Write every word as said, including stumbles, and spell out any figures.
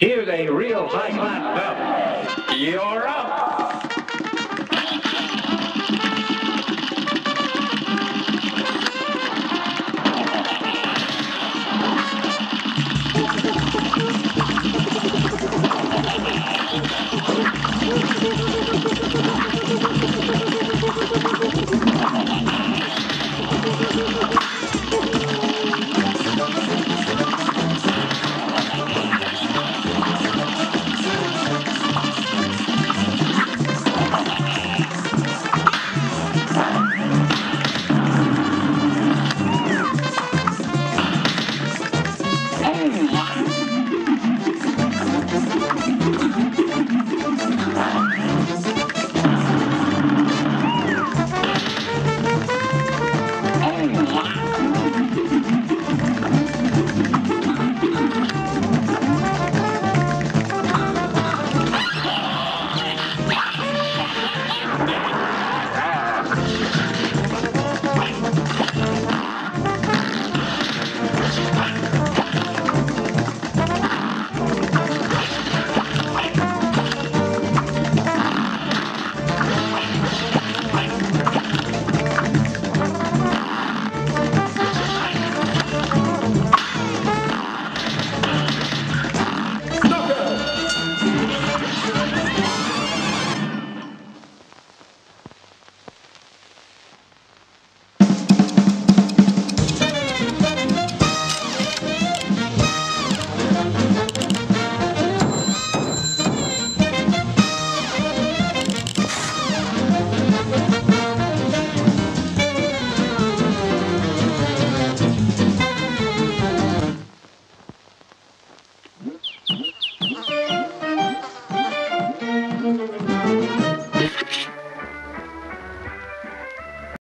Here's a real Cyclops belt. You're up. Thank you.